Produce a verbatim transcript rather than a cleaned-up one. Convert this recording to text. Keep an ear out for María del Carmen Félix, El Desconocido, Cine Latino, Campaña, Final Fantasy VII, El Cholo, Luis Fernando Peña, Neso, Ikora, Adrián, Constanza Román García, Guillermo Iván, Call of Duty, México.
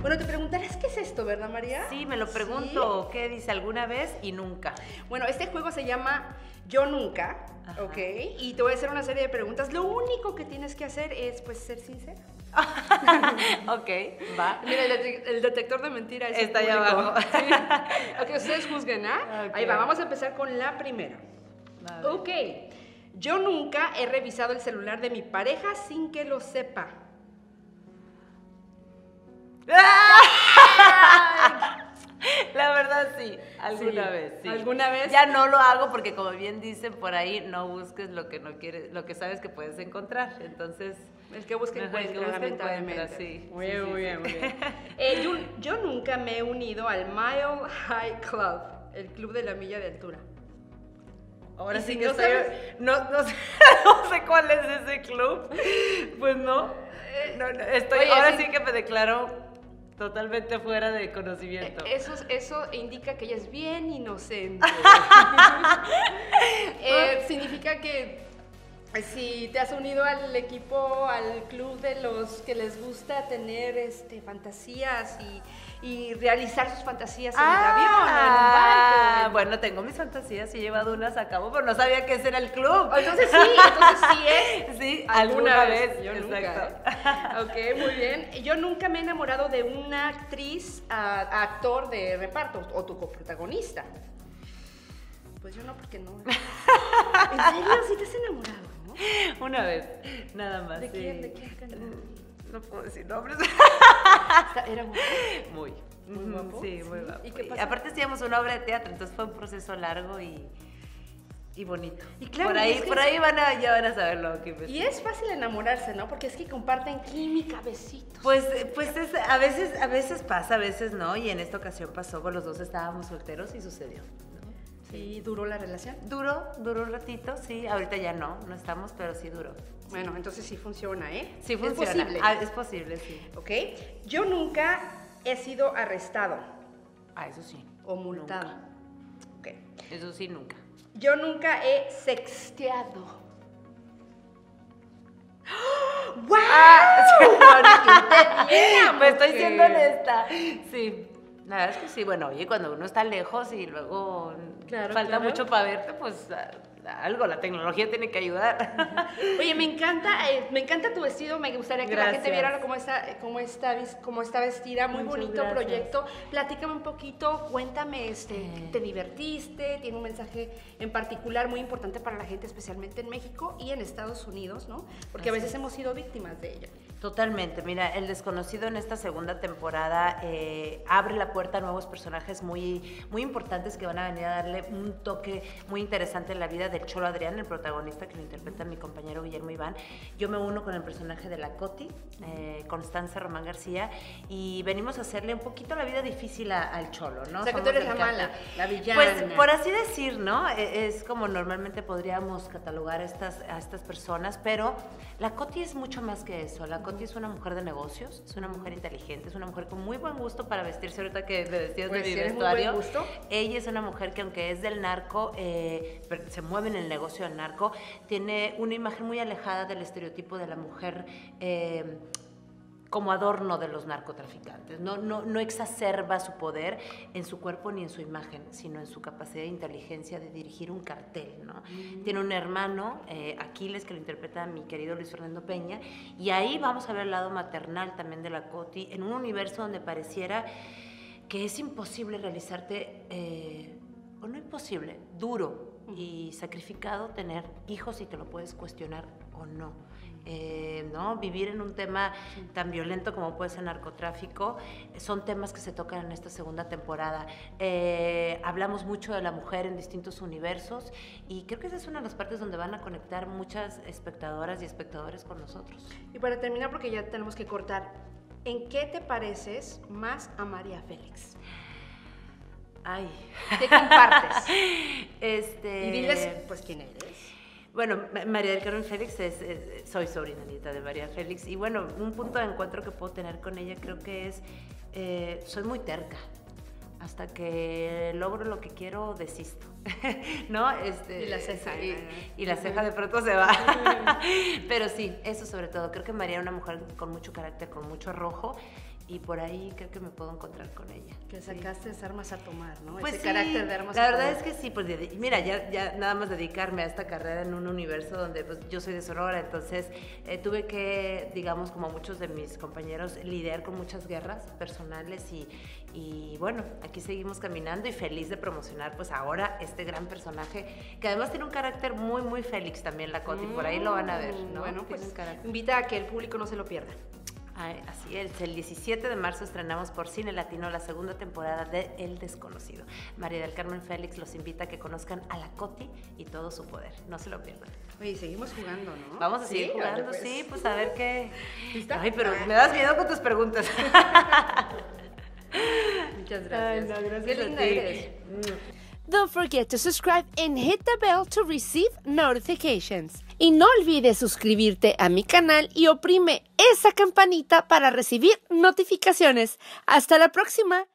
Bueno, te preguntarás qué es esto, ¿verdad, María? Sí, me lo pregunto. ¿Sí? ¿Qué dice? ¿Alguna vez y nunca? Bueno, este juego se llama Yo Nunca. Ajá. ¿Ok? Y te voy a hacer una serie de preguntas. Lo único que tienes que hacer es, pues, ser sincera. Ok, va. Mira, el, de el detector de mentiras está allá abajo. Sí. Ok, ustedes juzguen, ¿ah? ¿Eh? Okay. Ahí va, vamos a empezar con la primera. Vale. Ok. Yo nunca he revisado el celular de mi pareja sin que lo sepa. La verdad sí, alguna sí, vez sí. ¿Alguna vez? Ya no lo hago porque, como bien dicen por ahí, no busques lo que no quieres, lo que sabes que puedes encontrar. Entonces, el que busca encuentra, lamentablemente. Sí. Muy, sí, bien, sí, muy sí. bien, muy bien. eh, yo, yo nunca me he unido al Mile High Club, el club de la milla de altura. Ahora sí si que no, estoy, no, no, sé, no sé cuál es ese club. Pues no, no, no estoy, oye, ahora sí, sí que me declaro totalmente fuera de conocimiento. Eso, eso indica que ella es bien inocente. eh, significa que si te has unido al equipo, al club de los que les gusta tener este, fantasías y, y realizar sus fantasías en ah, el avión, en un barco. Bueno, tengo mis fantasías y he llevado unas a cabo, pero no sabía que ese era el club. Entonces sí, entonces sí es. Sí, alguna, alguna vez. vez. Yo Exacto. nunca. ¿Eh? Ok, muy bien. Yo nunca me he enamorado de una actriz, uh, actor de reparto o tu coprotagonista. Pues yo no, porque no. ¿En serio? ¿Sí te has enamorado? Una vez, nada más. ¿De sí. quién? ¿De quién? No puedo decir nombres. ¿Era guapo? Muy. Muy guapo. Sí, muy guapo. ¿Y qué pasó? Aparte hacíamos una obra de teatro, entonces fue un proceso largo y, y bonito. Y claro, por ahí, es que por ahí es... van a, ya van a saber lo que me... Y es fácil enamorarse, ¿no? Porque es que comparten química, besitos. Pues, pues es, a, veces, a veces pasa, a veces no, y en esta ocasión pasó, pues los dos estábamos solteros y sucedió. ¿Y duró la relación? Duró, duró un ratito, sí. Ahorita ya no, no estamos, pero sí duró. Bueno, entonces sí funciona, ¿eh? Sí funciona. Es posible. Ah, es posible, sí. Ok. Yo nunca he sido arrestado. Ah, eso sí. O multado. Nunca. Ok. Eso sí, nunca. Yo nunca he sexteado. ¡Wow! Ah, sí. Me estoy siendo honesta. Sí. La verdad es que sí, bueno, oye, cuando uno está lejos y luego claro, falta claro. mucho para verte, pues algo, la tecnología tiene que ayudar. Oye, me encanta, eh, me encanta tu vestido, me gustaría que gracias. la gente viera cómo está, cómo está, cómo está vestida, muy Muchas bonito gracias. proyecto. Platícame un poquito, cuéntame, este, eh. ¿te divertiste? Tiene un mensaje en particular muy importante para la gente, especialmente en México y en Estados Unidos, ¿no? Porque gracias. a veces hemos sido víctimas de ello. Totalmente, mira, El Desconocido en esta segunda temporada eh, abre la puerta a nuevos personajes muy, muy importantes que van a venir a darle un toque muy interesante en la vida del Cholo Adrián, el protagonista que lo interpreta mi compañero Guillermo Iván. Yo me uno con el personaje de la Coti, eh, Constanza Román García, y venimos a hacerle un poquito la vida difícil a, al Cholo, ¿no? O sea, Somos que tú eres la mala, la villana. Pues, por así decir, ¿no? Es como normalmente podríamos catalogar a estas, a estas personas, pero la Coti es mucho más que eso. La Coti es una mujer de negocios, es una mujer inteligente, es una mujer con muy buen gusto para vestirse. Ahorita que te decías de mi vestuario, ella es una mujer que, aunque es del narco, eh, se mueve en el negocio del narco, tiene una imagen muy alejada del estereotipo de la mujer eh, como adorno de los narcotraficantes. No, no, no exacerba su poder en su cuerpo ni en su imagen, sino en su capacidad de inteligencia de dirigir un cartel, ¿no? Mm. Tiene un hermano, eh, Aquiles, que lo interpreta mi querido Luis Fernando Peña, y ahí vamos a ver el lado maternal también de la Coti, en un universo donde pareciera que es imposible realizarte, eh, o no imposible, duro y sacrificado tener hijos y te lo puedes cuestionar o no. Eh, ¿no? Vivir en un tema tan violento como puede ser narcotráfico, son temas que se tocan en esta segunda temporada. Eh, hablamos mucho de la mujer en distintos universos y creo que esa es una de las partes donde van a conectar muchas espectadoras y espectadores con nosotros. Y para terminar, porque ya tenemos que cortar, ¿en qué te pareces más a María Félix? Ay. ¿Qué compartes? Este... Y diles, pues, ¿quién eres? Bueno, María del Carmen Félix, es, es, soy sobrinanita de María Félix y bueno, un punto de encuentro que puedo tener con ella creo que es, eh, soy muy terca, hasta que logro lo que quiero desisto, ¿no? Este, y la ceja. Y, y la ceja de pronto se va. Pero sí, eso sobre todo, creo que María era una mujer con mucho carácter, con mucho arrojo y por ahí creo que me puedo encontrar con ella. Que sacaste sí. armas a tomar, ¿no? Pues ese sí, carácter de armas la a verdad tomar. Es que sí, pues mira, ya, ya nada más dedicarme a esta carrera en un universo donde pues, yo soy de Sonora, entonces eh, tuve que, digamos, como muchos de mis compañeros, lidiar con muchas guerras personales y, y bueno, aquí seguimos caminando y feliz de promocionar pues ahora este gran personaje, que además tiene un carácter muy, muy Félix también la Coti, mm, por ahí lo van a ver, ¿no? Bueno, pues invita a que el público no se lo pierda. Ay, así es, el diecisiete de marzo estrenamos por Cine Latino la segunda temporada de El Desconocido. María del Carmen Félix los invita a que conozcan a la Coti y todo su poder. No se lo pierdan. Oye, seguimos jugando, ¿no? Vamos a seguir sí, jugando, vale, pues. sí, pues a ver qué... ¿Lista? Ay, pero me das miedo con tus preguntas. Muchas gracias. Ay, no, gracias qué linda eres. Don't forget to subscribe and hit the bell to receive notifications. Y no olvides suscribirte a mi canal y oprime esa campanita para recibir notificaciones. ¡Hasta la próxima!